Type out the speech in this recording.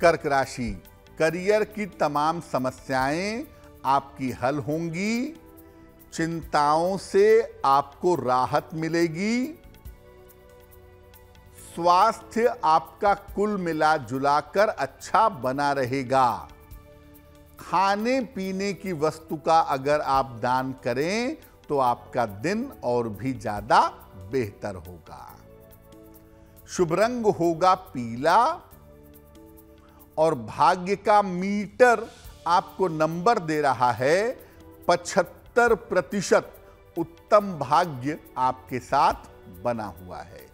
कर्क राशि, करियर की तमाम समस्याएं आपकी हल होंगी, चिंताओं से आपको राहत मिलेगी। स्वास्थ्य आपका कुल मिला जुला कर अच्छा बना रहेगा। खाने पीने की वस्तु का अगर आप दान करें तो आपका दिन और भी ज्यादा बेहतर होगा। शुभ रंग होगा पीला और भाग्य का मीटर आपको नंबर दे रहा है 75%। उत्तम भाग्य आपके साथ बना हुआ है।